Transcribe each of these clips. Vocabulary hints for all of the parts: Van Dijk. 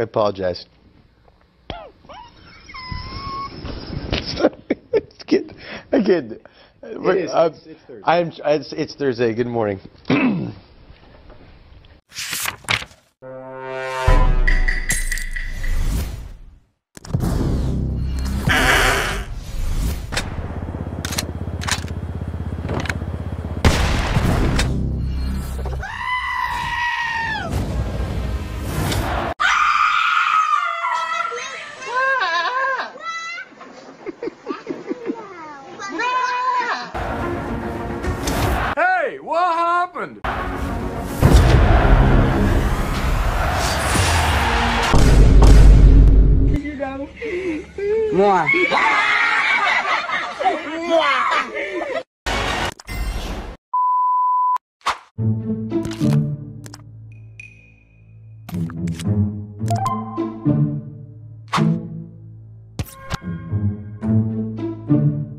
I apologize. Again, it's Thursday. It's Thursday. Good morning. More.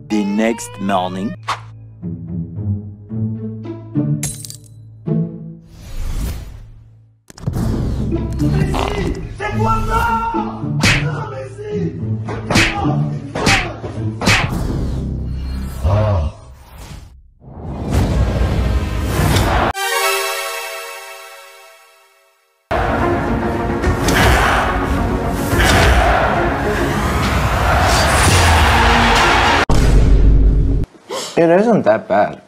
The next morning. It isn't that bad.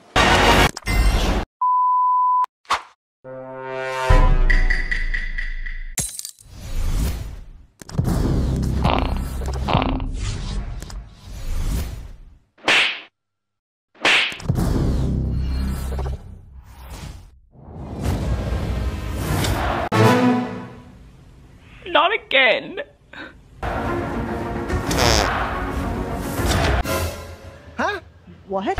Not again. Huh? What?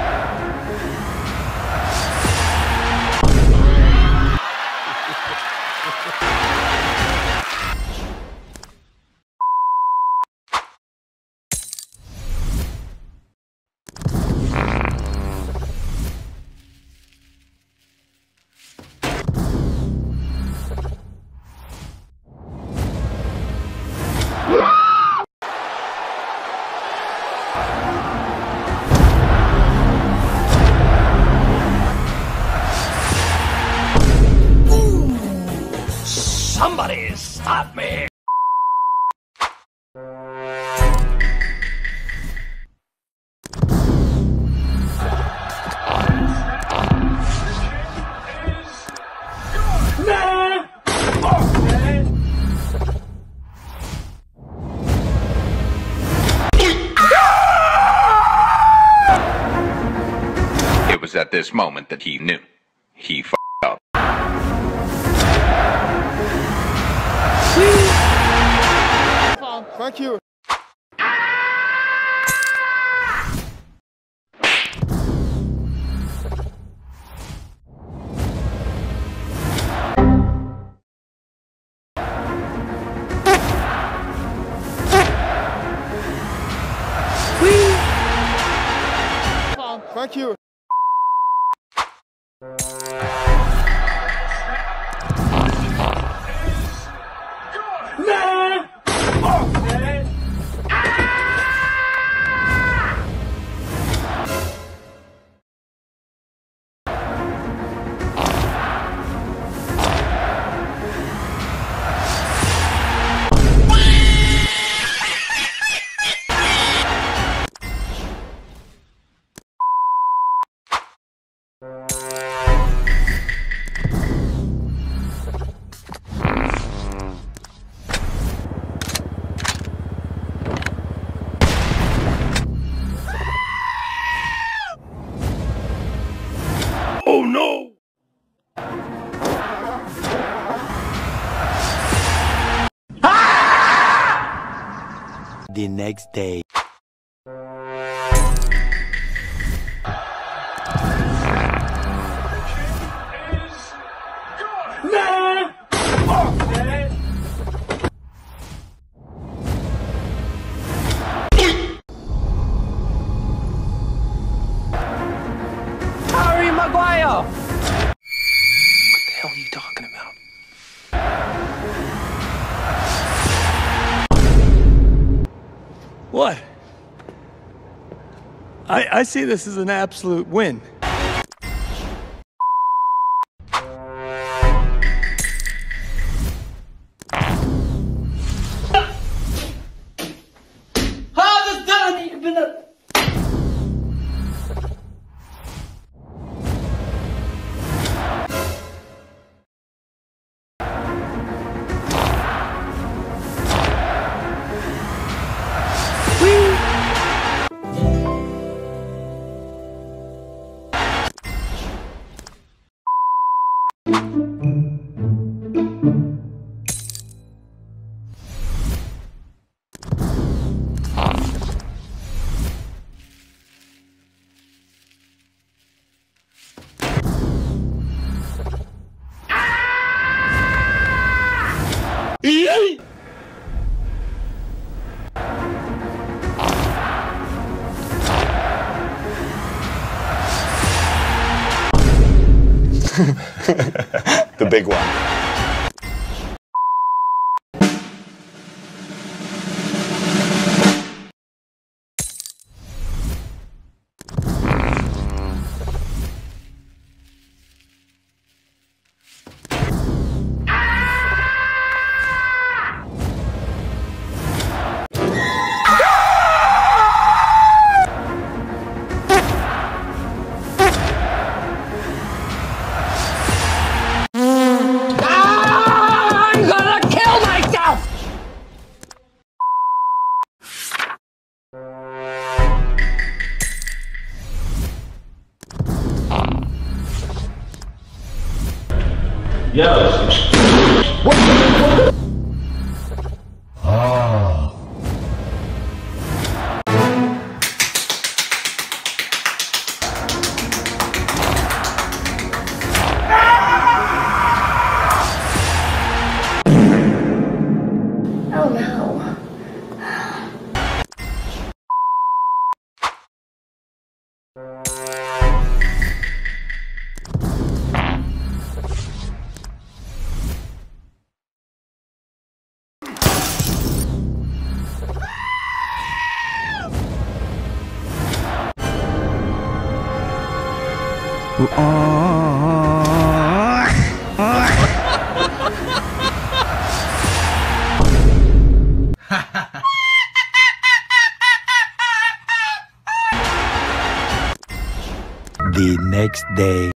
Somebody stop me! It was at this moment that he knew. He f***ed up. Thank you. Thank you. Oh no! Ah! The next day. What the hell are you talking about? I see this as an absolute win. The big one. Yo. What? Oh. Ah! Oh no. The next day.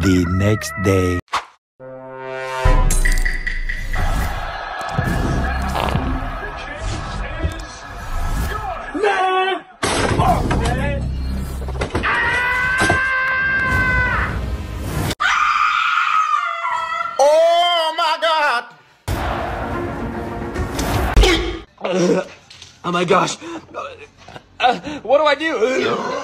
The next day. Oh my God! Oh my gosh! What do I do?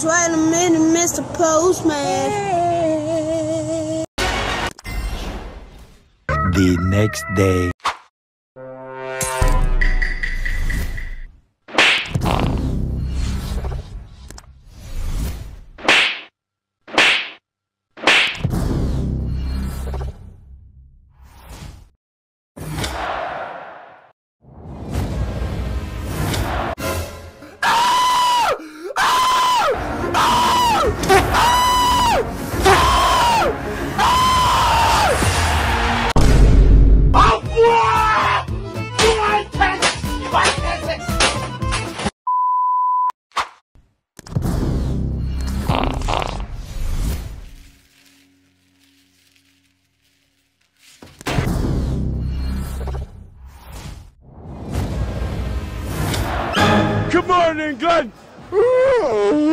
Wait a minute, Mr. Postman. The next day. England! No!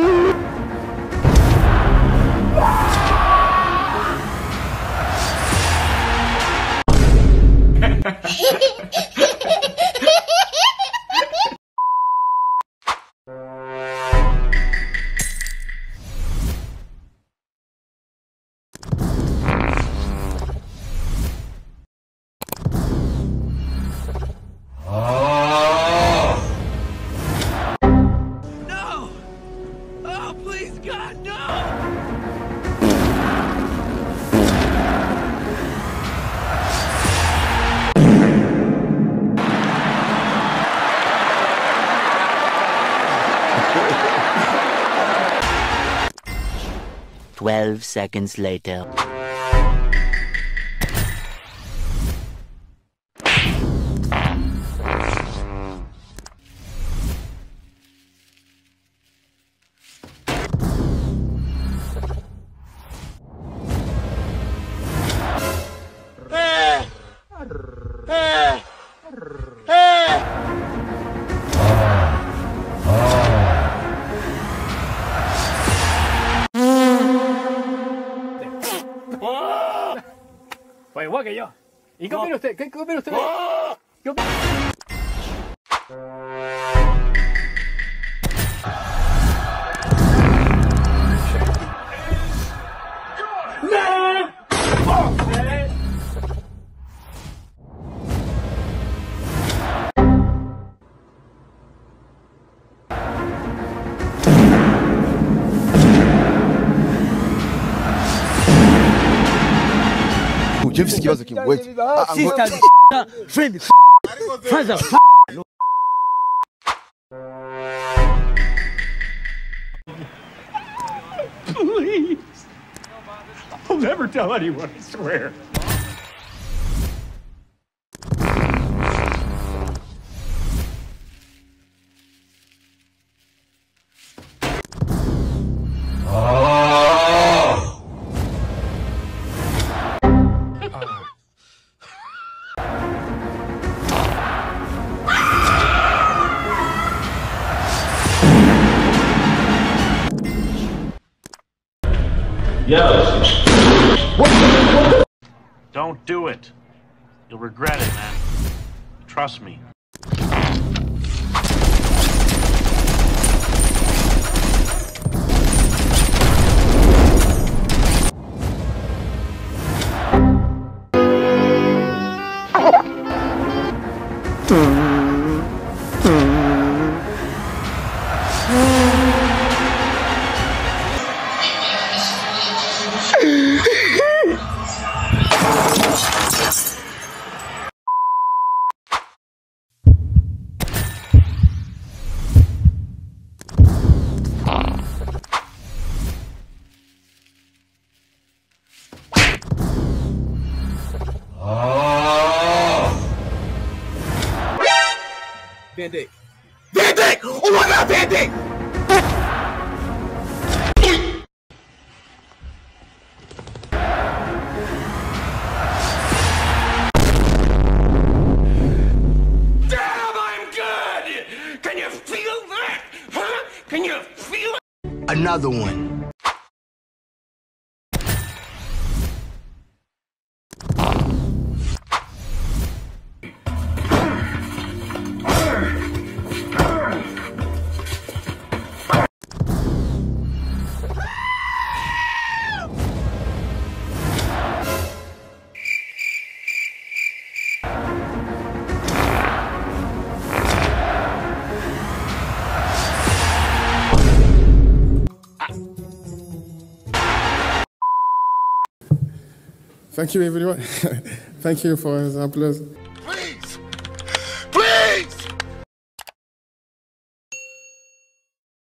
Twelve seconds later. Oye, guau que yo. ¿Y qué opina usted? ¿Qué opina usted? ¿Qué opina? Je vais vous dire que wait. Ah, friend, father, please. I'll never tell anyone, I swear. Yes. What? Don't do it. You'll regret it, man. Trust me. Van Dijk. Van Dijk! Oh my God, Van Dijk! Damn, I'm good! Can you feel that? Huh? Can you feel it? Another one. Thank you, everyone. Thank you for the applause.